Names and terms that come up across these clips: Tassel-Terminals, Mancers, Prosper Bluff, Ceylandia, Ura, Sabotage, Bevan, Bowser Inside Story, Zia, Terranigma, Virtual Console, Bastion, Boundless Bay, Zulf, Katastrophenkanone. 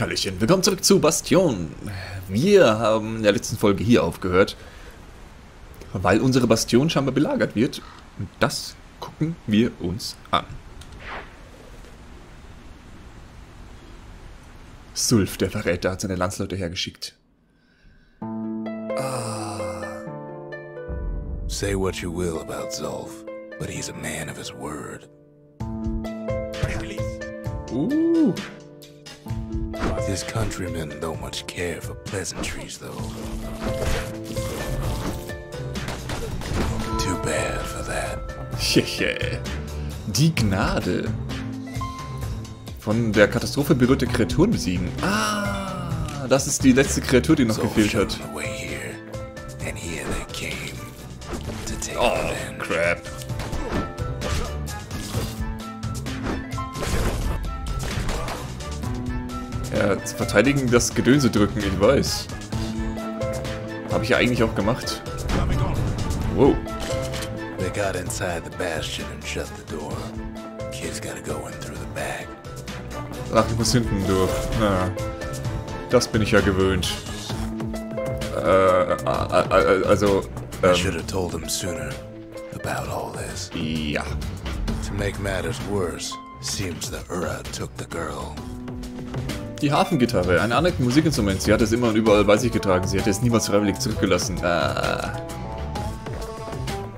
Hallöchen, willkommen zurück zu Bastion. Wir haben in der letzten Folge hier aufgehört, weil unsere Bastion scheinbar belagert wird. Und das gucken wir uns an. Zulf, der Verräter, hat seine Landsleute hergeschickt. Say what you will about Zulf, but he's a man of his word. His countrymen don't much care for pleasantries, though. Too bad for that. Die Gnade. Von der Katastrophe berührte Kreaturen besiegen. Ah, das ist die letzte Kreatur, die noch gefehlt hat. Oh, crap. Ja, zu verteidigen, das Gedönse drücken, ich weiß. Habe ich ja eigentlich auch gemacht. Wow. They got inside the bastion and shut the door. Kids gotta go in through the back. Ach, ich muss hinten durch. Na, das bin ich ja gewöhnt. I should have told them sooner about all this. Ja. To make matters worse, seems the Ura took the girl. Die Hafengitarre, ein anerkanntes Musikinstrument. Sie hat es immer und überall bei sich getragen. Sie hat es niemals freiwillig zurückgelassen. Ah.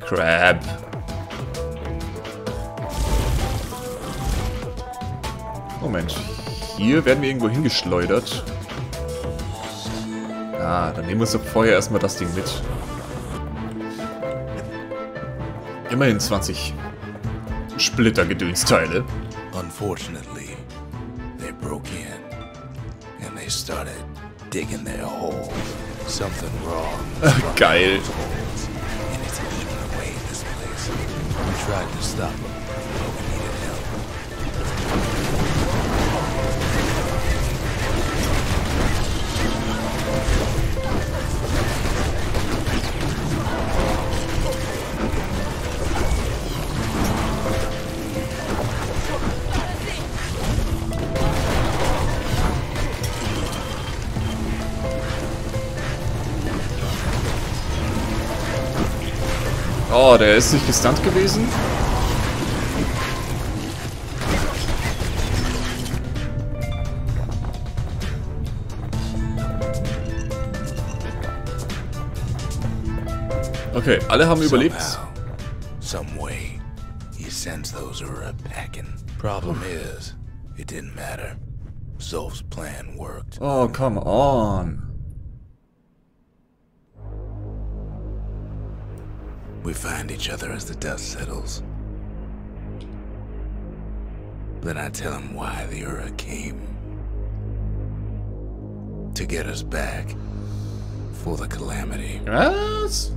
Crap. Moment. Hier werden wir irgendwo hingeschleudert. Ah, dann nehmen wir uns doch vorher erstmal das Ding mit. Immerhin 20 Splittergedönsteile. Unfortunately, they broke in. Started digging their hole. Something wrong. Geil. And it's eating away this place. We tried to stop them, but we needed Oh, der ist nicht gestunt gewesen. Okay, alle haben überlebt. Some way he sends those Ura packing. Problem is, it didn't matter. Zulf's plan worked. Oh, come on. We find each other as the dust settles. Then I tell him why the Ura came. To get us back. For the calamity. Yes?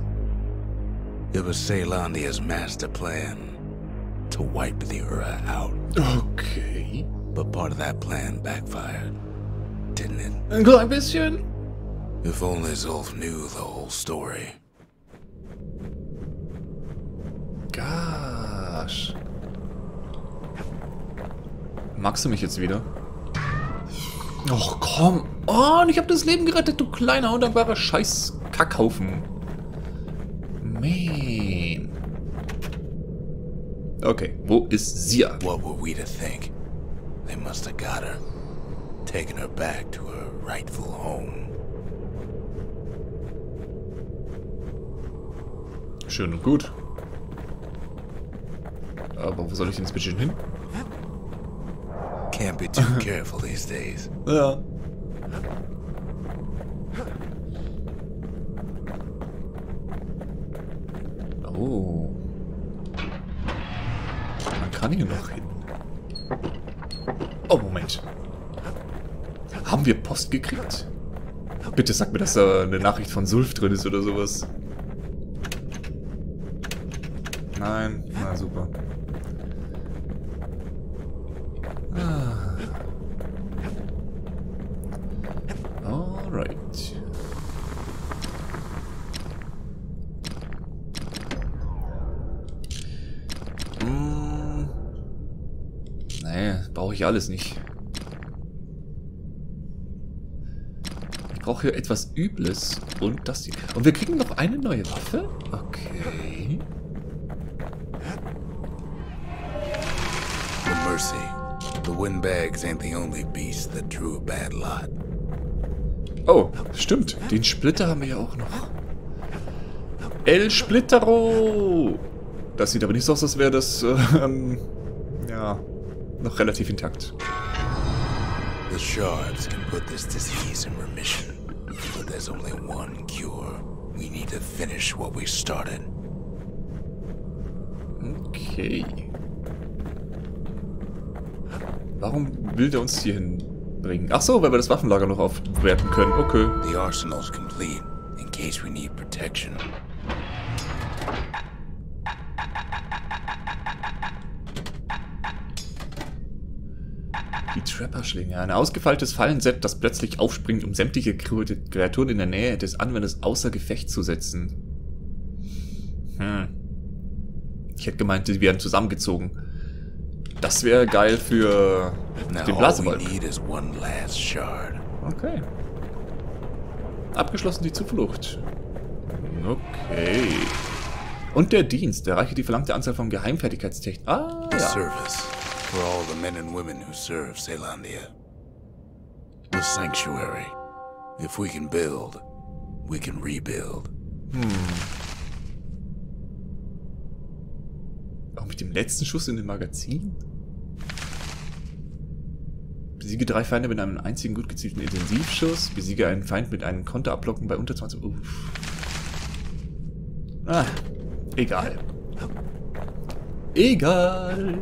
It was Ceylandia's master plan. To wipe the Ura out. Okay. But part of that plan backfired. Didn't it? Ein klein bisschen. If only Zulf knew the whole story. Gosh. Magst du mich jetzt wieder? Och, komm. Oh, und ich hab das Leben gerettet, du kleiner, undankbarer Scheiß-Kackhaufen. Man. Okay, wo ist Zia? What were we to think? They must have got her. Taken her back to her rightful home. Schön und gut. Aber wo soll ich denn jetzt bitte hin? Can't be too careful these days. Ja. Oh. Man kann hier noch hin. Oh, Moment. Haben wir Post gekriegt? Bitte sag mir, dass da eine Nachricht von Zulf drin ist oder sowas. Nein. Na, super. Alles nicht. brauche hier etwas Übles. Und das hier. Und wir kriegen noch eine neue Waffe? Okay. No mercy. The windbags ain't the only beast that drew a bad lot. Oh, stimmt. Den Splitter haben wir ja auch noch. El Splittero! Das sieht aber nicht so aus, als wäre das, ja, noch relativ intakt. The shards can put this disease in remission. But there's only one cure. We need to finish what we started. Okay. Warum will der uns hier hinbringen? Ach so, weil wir das Waffenlager noch aufwerten können. Okay. The arsenal's complete, in case we need protection. Die Trapper-Schlinge. Ein ausgefeiltes Fallenset, das plötzlich aufspringt, um sämtliche Kreaturen in der Nähe des Anwenders außer Gefecht zu setzen. Hm. Ich hätte gemeint, die werden zusammengezogen. Das wäre geil für den Blasebalg. Okay. Abgeschlossen die Zuflucht. Okay. Und der Dienst. Erreiche die verlangte Anzahl von Geheimfertigkeitstechniken. Ah, ja. For all the men and women who serve Ceylandia. The sanctuary. If we can build, we can rebuild. Hm. Auch mit dem letzten Schuss in dem Magazin? Besiege 3 Feinde mit einem einzigen gut gezielten Intensivschuss. Besiege einen Feind mit einem Konter abblocken bei unter 20... Uff. Ah, egal. Egal!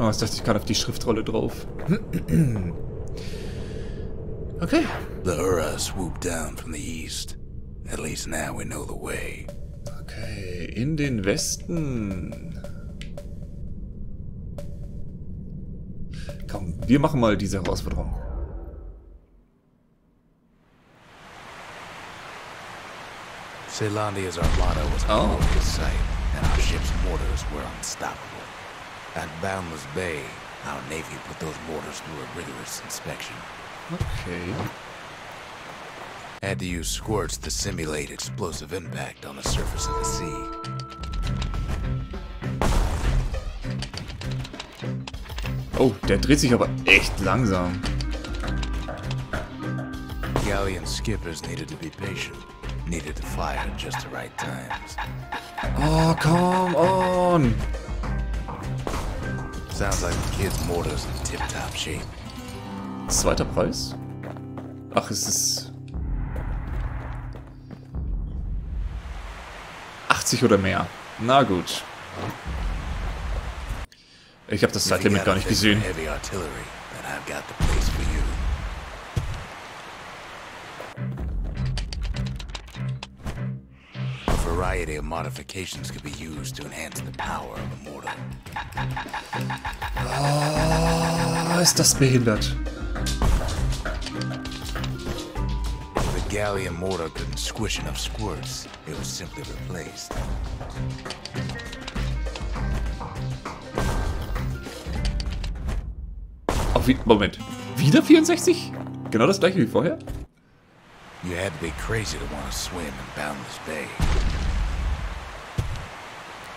Oh, jetzt dachte ich gerade auf die Schriftrolle drauf. Okay. The Ura swooped down from the east. At least now we know the way. Okay, in den Westen. Komm, wir machen mal diese Herausforderung. Ceylandia's Armada was all over the site, and our ship's mortars were unstoppable. At Boundless Bay, our Navy put those mortars through a rigorous inspection. Okay. Had to use squirts to simulate explosive impact on the surface of the sea. Oh, der dreht sich aber echt langsam. Galleon skippers needed to be patient. Needed to fire at just the right times. Oh, come on! Sounds like the kids' mortars in tip-top shape. Zweiter Preis? Ach, es ist 80 oder mehr. Na gut. Ich habe das Zeitlimit gar nicht gesehen. Variety of modifications could be used to enhance the power of the mortar. Oh, ist das behindert. If the galleon mortar couldn't squish enough squirts, it was simply replaced. Moment. Wieder 64? Genau das gleiche wie vorher? You had to be crazy to want to swim in Boundless Bay.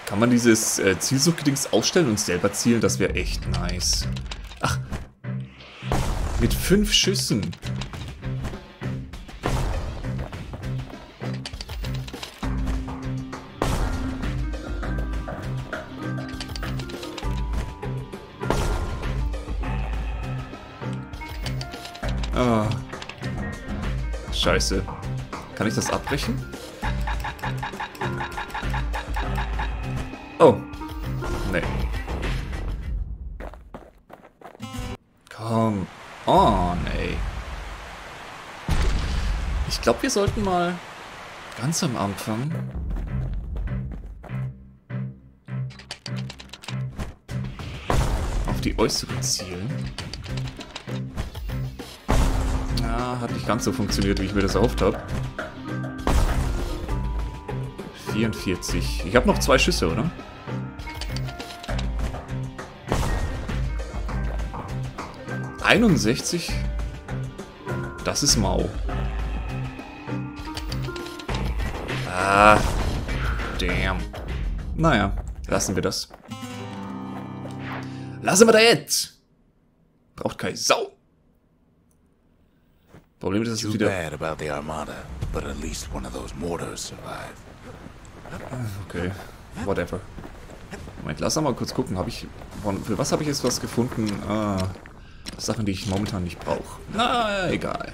Kann man dieses Zielsuchdings ausstellen und selber zielen? Das wäre echt nice. Ach. Mit 5 Schüssen. Ah. Scheiße. Kann ich das abbrechen? Oh. Nee. Komm. Oh, nee. Ich glaube, wir sollten mal ganz am Anfang... auf die äußeren zielen. Ja, hat nicht ganz so funktioniert, wie ich mir das erhofft habe. 44. Ich habe noch 2 Schüsse, oder? (61? Das ist mau. Ah. Damn. Naja, lassen wir das. Lassen wir da jetzt! Braucht keine Sau! Problem ist, dass es wieder... Okay, whatever. Moment, lass mal kurz gucken, habe ich... Für was habe ich jetzt was gefunden? Ah, Sachen, die ich momentan nicht brauche. Na, egal.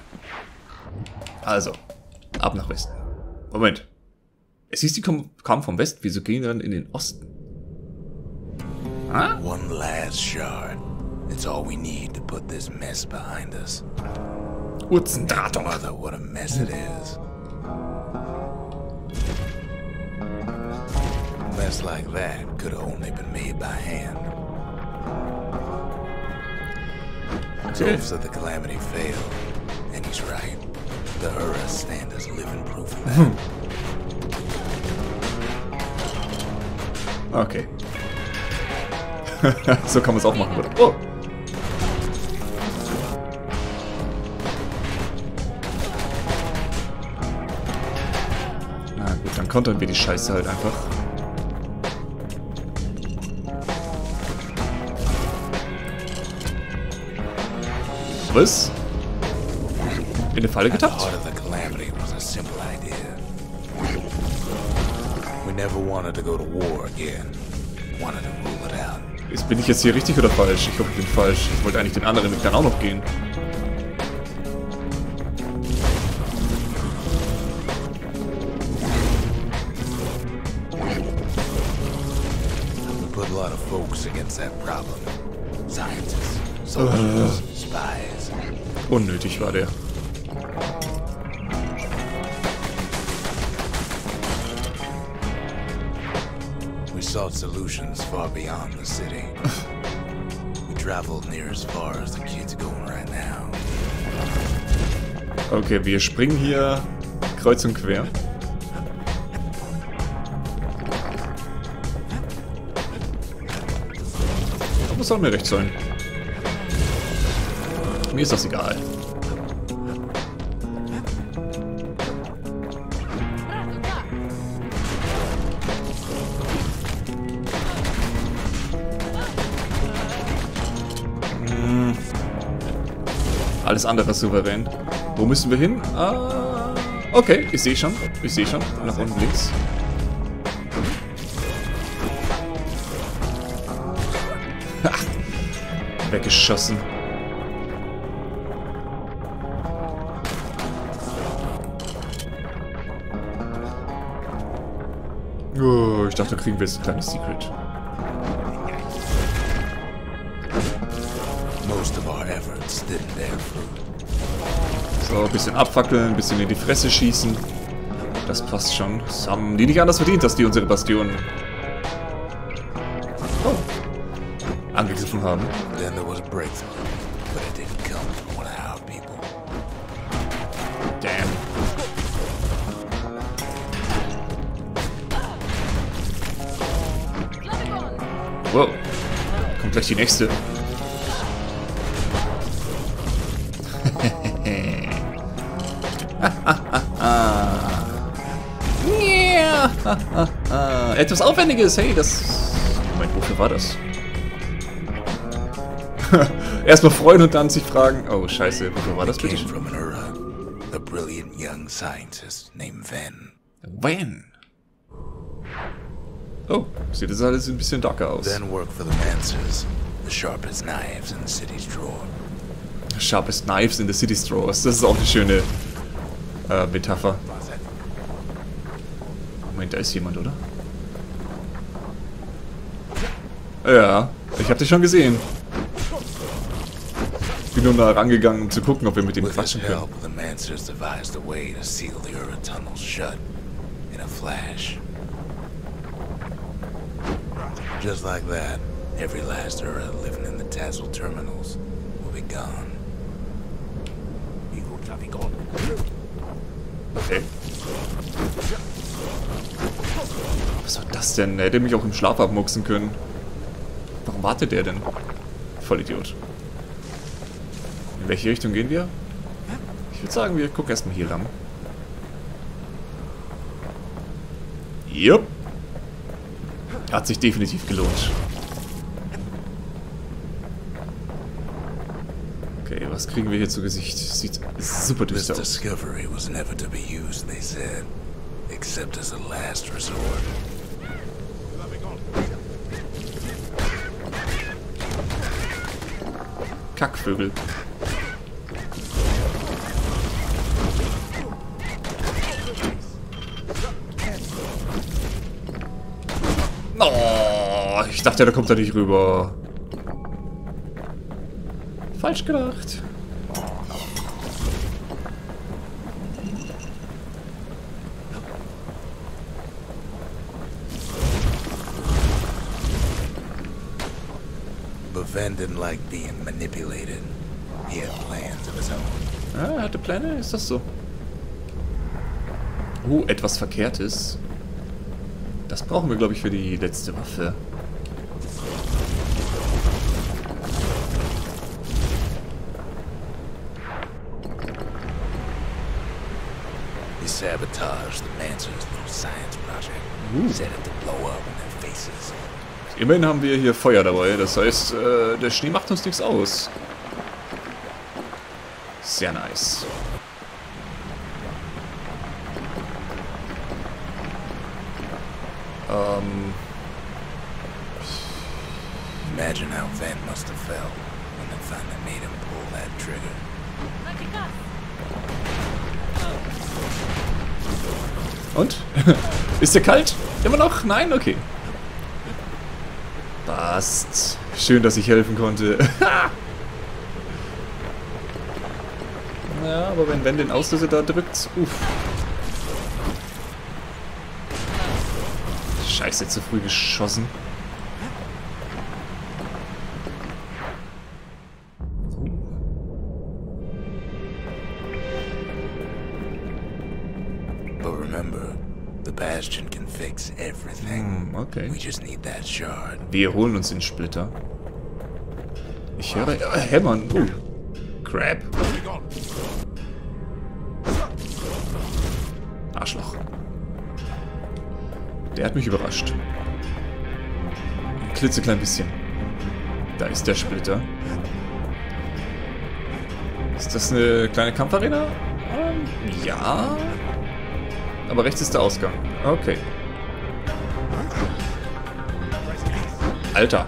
Also, ab nach Westen. Moment. Es hieß, die kam vom Westen. Wieso gehen wir dann in den Osten? Ah? One last shard. It's all we need to put this mess behind us. Urzendrahtung. What a mess it is. A mess like that could have only been made by hand. Zulf said the calamity failed, and he's right. The Ura stand as living proof of that. Okay. So kann man es auch machen, oder? Oh! Na gut, dann kontern wir die Scheiße halt einfach. Was? In eine Falle getappt? Ist, bin ich jetzt hier richtig oder falsch? Ich hoffe, ich bin falsch. Ich wollte eigentlich den anderen Weg dann auch noch gehen. Unnötig war der. We sought solutions far beyond the city. We traveled near as far as the kids going right now. Okay, wir springen hier kreuz und quer. Aber soll mir recht sein. Mir ist das egal. Alles andere souverän. Wo müssen wir hin? Ah, okay, ich sehe schon. Ich sehe schon. Nach unten links. Ha! Weggeschossen. Oh, ich dachte, da kriegen wir jetzt ein kleines Secret. So, ein bisschen abfackeln, ein bisschen in die Fresse schießen. Das passt schon. Das haben die nicht anders verdient, dass die unsere Bastionen angegriffen haben. Damn. Wow. Kommt gleich die nächste. Etwas Aufwendiges, hey, das... Moment, wofür war das? Erstmal freuen und dann sich fragen... Oh, scheiße, wofür war das bitte? Van. Oh, sieht das alles ein bisschen darker aus. Sharpest Knives in the City's Drawers. Das ist auch eine schöne Metapher. Moment, da ist jemand, oder? Ja, ich hab dich schon gesehen. Ich bin nur nah rangegangen, um zu gucken, ob wir mit dem quatschen können. Just like that, every last Ura living in the Tassel-Terminals will be gone. Okay. Was war das denn? Er hätte mich auch im Schlaf abmuchsen können. Warum wartet er denn? Vollidiot. In welche Richtung gehen wir? Ich würde sagen, wir gucken erstmal hier lang. Jupp. Hat sich definitiv gelohnt. Okay, was kriegen wir hier zu Gesicht? Sieht super düster aus. Discovery was never to be used, they said, except as a last resort. Kackvögel. Oh, ich dachte, da kommt er nicht rüber. Falsch gedacht. Bevan didn't like being manipulated. He had plans of his own. Ah, er hatte Pläne? Ist das so? Etwas Verkehrtes. Das brauchen wir, glaube ich, für die letzte Waffe. Sabotage the Mancers little science project. Set it to blow up in their faces. Immerhin haben wir hier Feuer dabei, das heißt, der Schnee macht uns nichts aus. Sehr nice. Imagine how Van must have felt when they finally made him pull that trigger. Und? Ist der kalt? Immer noch? Nein? Okay. Passt. Schön, dass ich helfen konnte. Ja, aber wenn Ben den Auslöser da drückt, uff. Scheiße, zu früh geschossen. Okay. Wir holen uns den Splitter. Ich höre hämmern. Crap. Arschloch. Der hat mich überrascht. Ein klitzeklein bisschen. Da ist der Splitter. Ist das eine kleine Kampfarena? Ja. Aber rechts ist der Ausgang. Okay. Alter.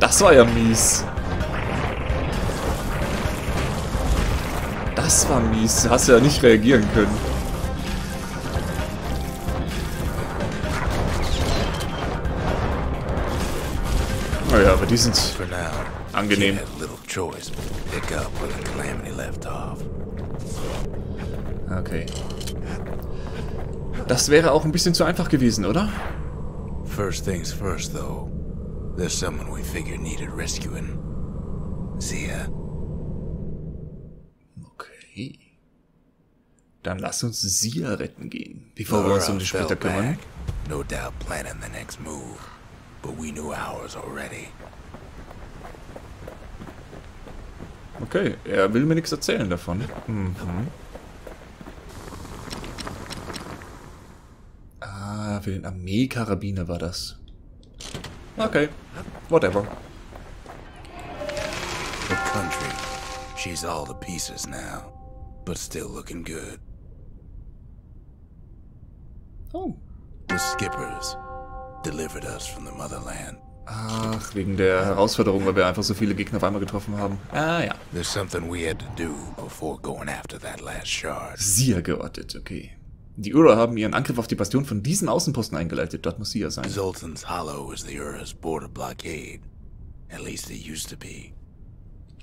Das war ja mies. Das war mies. Du hast ja nicht reagieren können. Naja, aber die sind angenehm. Okay. Das wäre auch ein bisschen zu einfach gewesen, oder? First things first, though. There's someone we figure needed rescuing. Zia. Okay. Dann lass uns Zia retten gehen, bevor wir uns um die Splitter kümmern. No doubt planning the next move, but we knew ours already. Okay, er will mir nichts erzählen davon. Mhm. Für den Armeekarabiner war das. Okay, whatever. The country, she's all the pieces now, but still looking good. Oh. The skippers delivered us from the motherland. Ach, wegen der Herausforderung, weil wir einfach so viele Gegner auf einmal getroffen haben. Ah ja. There's something we had to do before going after that last shard. Sehr geordnet, okay. Die Ura haben ihren Angriff auf die Bastion von diesem Außenposten eingeleitet. Dort muss sie ja sein. Sultan's Hollow is the Ura's border blockade. At least it used to be.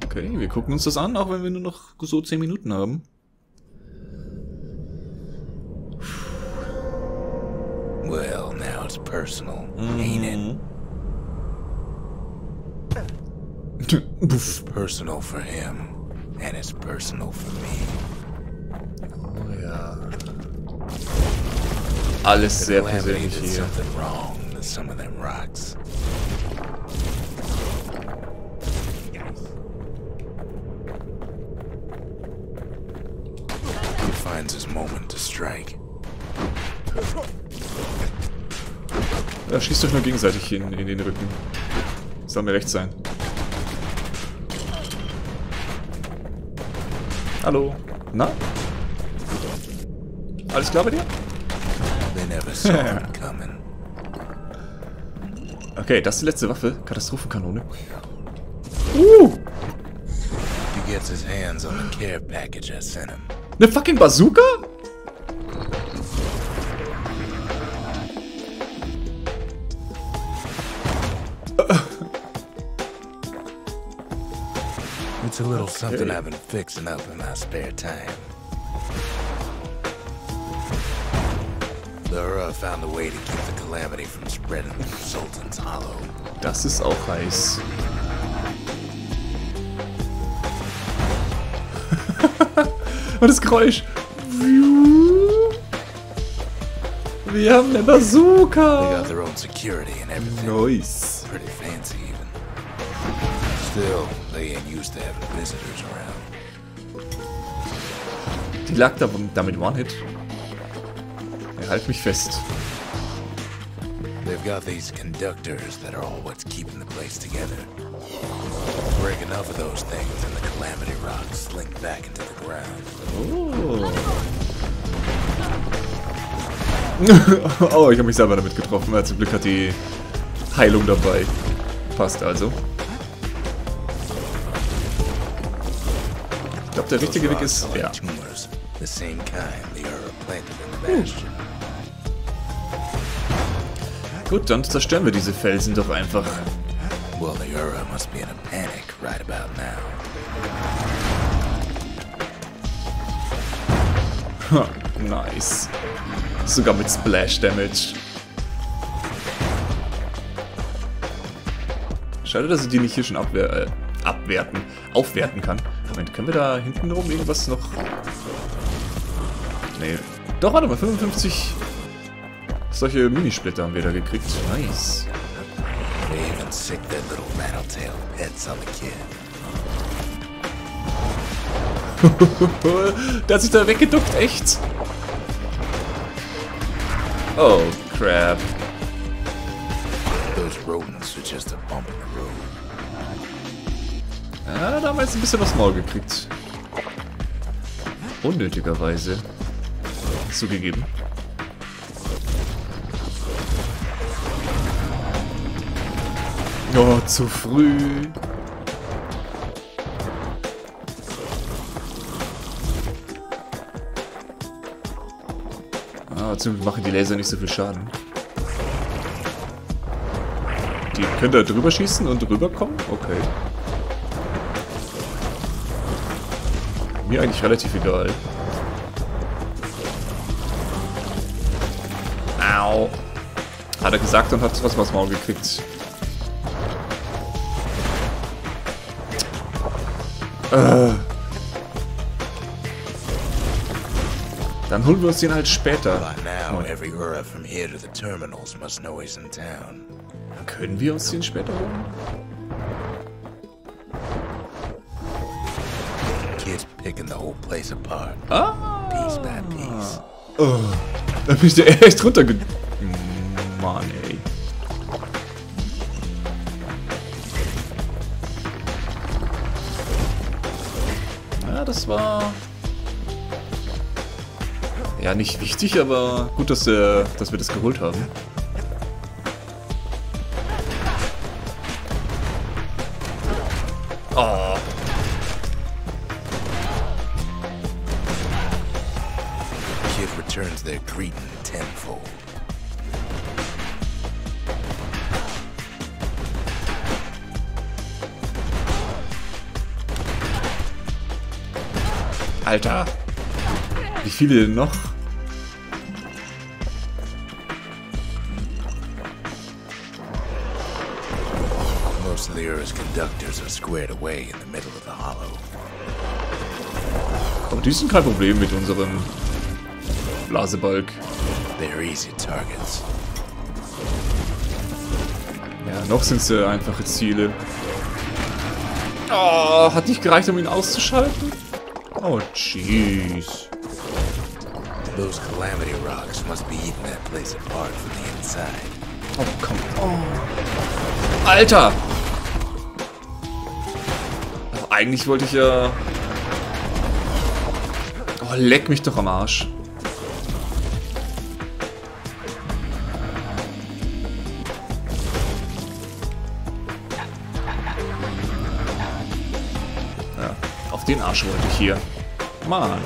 Okay, wir gucken uns das an, auch wenn wir nur noch so 10 Minuten haben. Well, now it's personal, ain't it? It's personal for him and it's personal for me. Oh ja. Alles sehr persönlich hier. finds his moment to strike. Ja, schießt euch nur gegenseitig in den Rücken. Soll mir recht sein. Hallo. Na? Alles klar bei dir? Okay, das ist die letzte Waffe. Katastrophenkanone. Eine fucking Bazooka? It's a little something I've been fixing up in my spare time. The Ura found a way to keep the calamity from spreading through Sultan's Hollow. Das ist auch heiß. Und das Geräusch. Wir haben eine Bazooka. They got their own security and everything. Nice. Pretty fancy even. Still, they ain't used to having visitors around. Die lag da damit One-Hit. Halt mich fest. They've got these conductors that are all what's keeping the place together. Break enough of those things and the calamity rocks slink back into the ground. Oh. Oh, ich habe mich selber damit getroffen. Ja, zum Glück hat die Heilung dabei. Passt also. Ich glaube, der richtige Weg ist. Ja. The same kind the Ura planted in the Bastion. Gut, dann zerstören wir diese Felsen doch einfach. Well, the Ura must be in a panic right about now. Nice. Sogar mit Splash Damage. Schade, dass ich die nicht hier schon aufwerten kann. Moment, können wir da hinten rum irgendwas noch? Nee. Doch, warte mal, 55 solche Minisplitter haben wir da gekriegt. Nice. Der hat sich da weggeduckt, echt? Oh, crap. Ja, da haben wir jetzt ein bisschen aufs Maul gekriegt. Unnötigerweise. Zugegeben. Oh, zu früh. Ah, zum Glück machen die Laser nicht so viel Schaden. Die können da drüber schießen und rüberkommen? Okay. Mir eigentlich relativ egal. Au. Hat er gesagt und hat was aus dem Maul gekriegt. Dann holen wir uns den halt später. Können wir uns den später holen? Ah. Piece by piece. Oh. Da bin ich echt runterge... Mann, ey. Ja, das war... Ja, nicht wichtig, aber gut, dass wir das geholt haben. Oh. Returns their greeting tenfold. Alter, wie viele denn noch? Most of the Ura's conductors are squared away in the middle of the hollow. Aber die sind kein Problem mit unserem Blasebalg. They're easy targets. Ja, noch sind sie einfache Ziele. Oh, hat nicht gereicht, um ihn auszuschalten? Oh, jeez. Those calamity rocks must be eating that place apart from the inside. Oh, komm. Oh. Alter! Ach, eigentlich wollte ich ja... Oh, leck mich doch am Arsch. Ja, auf den Arsch wollte ich hier. Mann, ey.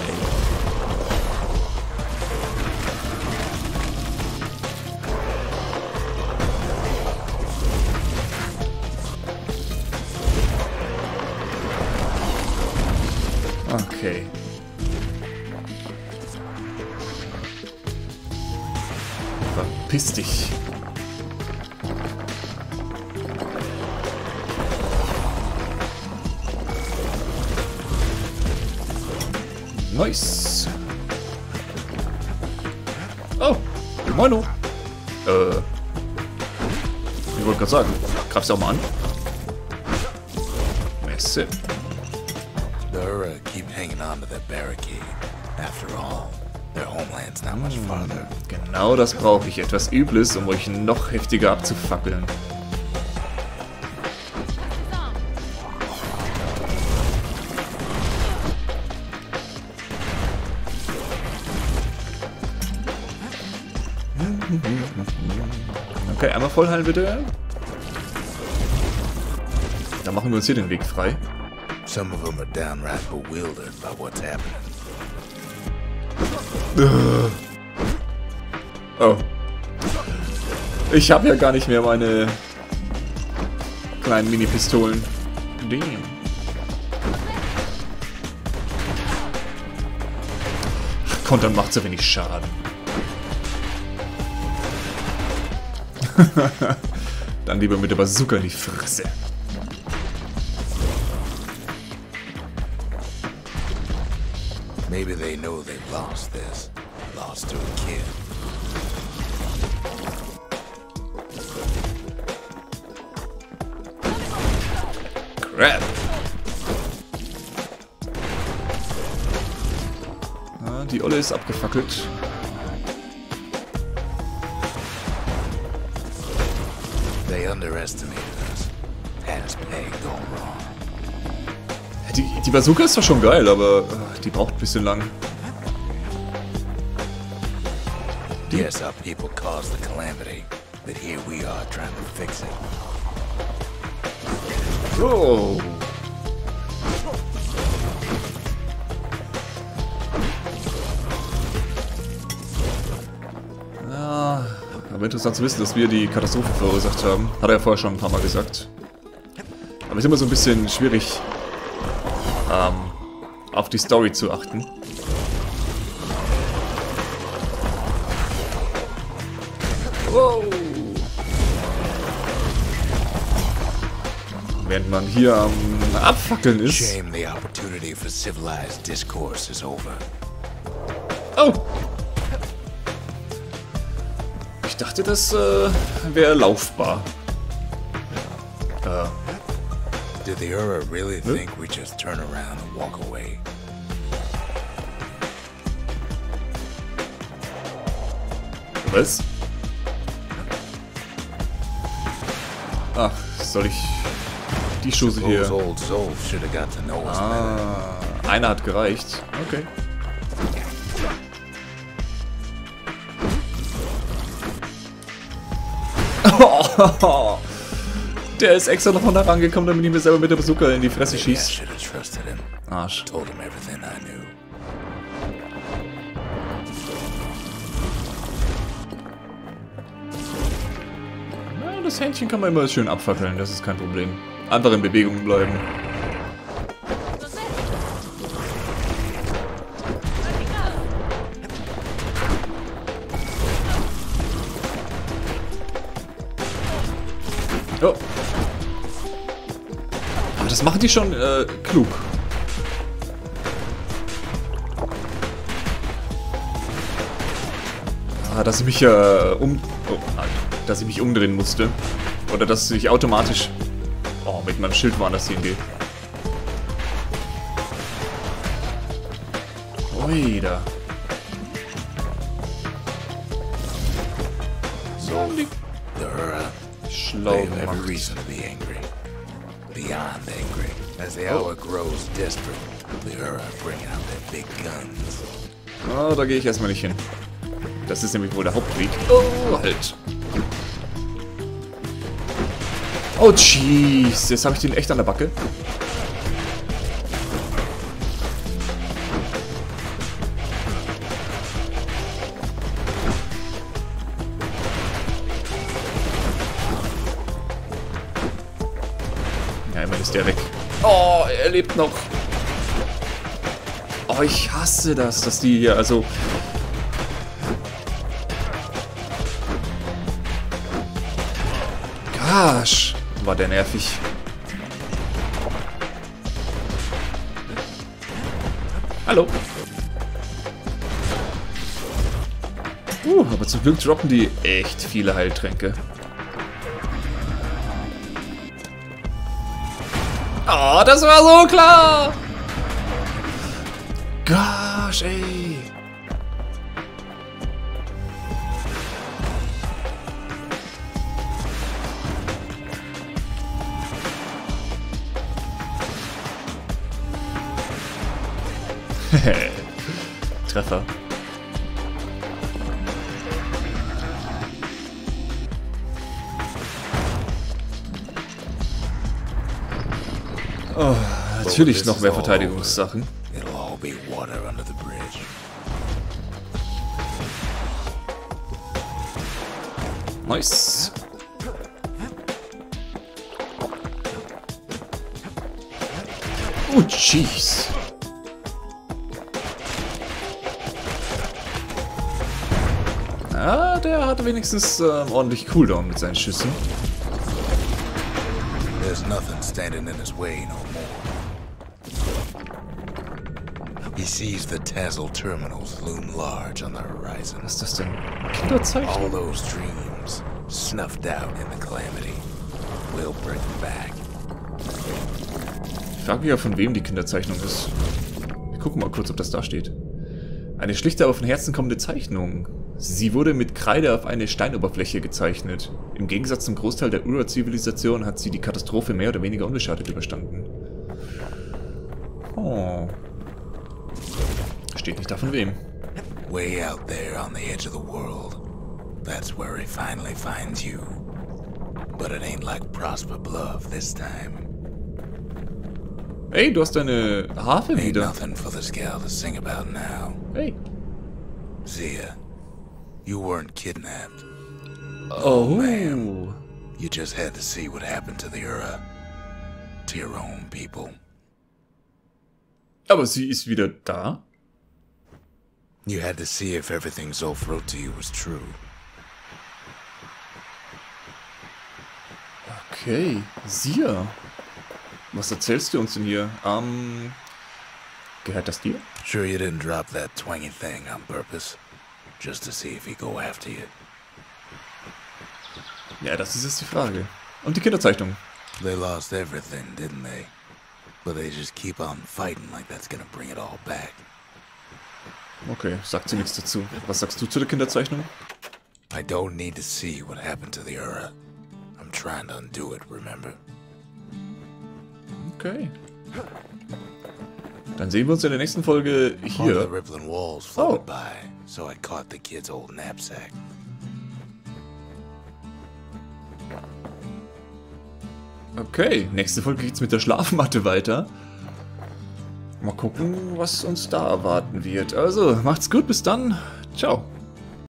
Okay. Verpiss dich. Nice. Oh, moin. Ich wollte gerade sagen, greif's ja auch mal an. Messe. The Ura keep hanging on to that barricade. After all, their homeland's not much farther. Genau das brauche ich. Etwas Übles, um euch noch heftiger abzufackeln. Okay, einmal vollheilen bitte. Dann machen wir uns hier den Weg frei. Some of them are downright bewildered by what's happening. Oh. Ich habe ja gar nicht mehr meine kleinen Mini-Pistolen. Damn. Kontern macht so wenig Schaden. Dann lieber mit der Bazooka in die Fresse. Maybe they know they've lost this. Lost to a kid. Crap. Ah, die Olle ist abgefackelt. They underestimated us. Had us pegged all wrong. Die Bazooka ist doch schon geil, aber die braucht ein bisschen lang. Yes, our people caused the calamity, but here we are trying to fix it. So. Ja, aber interessant zu wissen, dass wir die Katastrophe verursacht haben. Hat er ja vorher schon ein paar Mal gesagt. Aber ist immer so ein bisschen schwierig, auf die Story zu achten. Wow. Während man hier am Abfackeln ist. Oh! Ich dachte, das wäre laufbar. Do the Ura really think we just turn around and walk away? Was? Ach, soll ich die Schuhe hier? Ah, einer hat gereicht. Okay. Oh. Der ist extra noch mal rangekommen, damit ich mir selber mit der Bazooka in die Fresse schießt. Arsch. Ja, das Händchen kann man immer schön abfackeln, das ist kein Problem. Einfach in Bewegung bleiben. Oh. Aber das machen die schon klug. Ah, dass ich mich dass ich mich umdrehen musste. Oder dass ich automatisch... Oh, mit meinem Schild woanders hingehe. Oida. Zulf, the Ura, they have every reason to be angry. Beyond angry. As the hour grows desperate, the Ura bring out their big guns. Oh, da gehe ich erstmal nicht hin. Das ist nämlich wohl der Hauptkrieg. Oh, halt. Oh, jeez. Jetzt habe ich den echt an der Backe. Ja, immerhin ist der weg. Oh, er lebt noch. Oh, ich hasse das, dass die hier, also... Gosh, war der nervig. Hallo. Aber zum Glück droppen die echt viele Heiltränke. Oh, das war so klar! Gosh, ey. Treffer. Oh, natürlich noch mehr Verteidigungssachen. Nice. Oh, jeez. Ah, der hatte wenigstens ordentlich Cooldown mit seinen Schüssen. There's nothing standing in his way no more. He sees the Tassel-Terminals loom large on the horizon. Was ist das denn? Kinderzeichen? All those dreams snuffed out in the calamity will bring back. Ich frage mich ja, von wem die Kinderzeichnung ist. Wir gucken mal kurz, ob das da steht. Eine schlichte, aber von Herzen kommende Zeichnung. Sie wurde mit Kreide auf eine Steinoberfläche gezeichnet. Im Gegensatz zum Großteil der Ura-Zivilisation hat sie die Katastrophe mehr oder weniger unbeschadet überstanden. Oh. Steht nicht da von wem. Way out there on the edge of the world. That's where he finally finds you. But it ain't like Prosper Bluff this time. Hey, du hast deine Harfe wieder. Ain't nothing for this gal to sing about now. Hey. Zia. You weren't kidnapped. Oh, ma'am. You just had to see what happened to the Ura. To your own people. Aber sie ist wieder da. You had to see if everything Zulf wrote to you was true. Okay, Zia. Was erzählst du uns denn hier? Gehört das dir? Sure you didn't drop that twangy thing on purpose. Just to see if he go after you. Ja, das ist jetzt die Frage. Und die Kinderzeichnung. They lost everything, didn't they? But they just keep on fighting like that's gonna bring it all back. Okay, sagt sie nichts dazu. Was sagst du zu der Kinderzeichnung? I don't need to see what happened to the Ura. I'm trying to undo it, remember? Okay. Dann sehen wir uns in der nächsten Folge hier. Oh. So I caught the kid's old knapsack. Okay, nächste Folge geht's mit der Schlafmatte weiter. Mal gucken, was uns da erwarten wird. Also, macht's gut, bis dann. Ciao.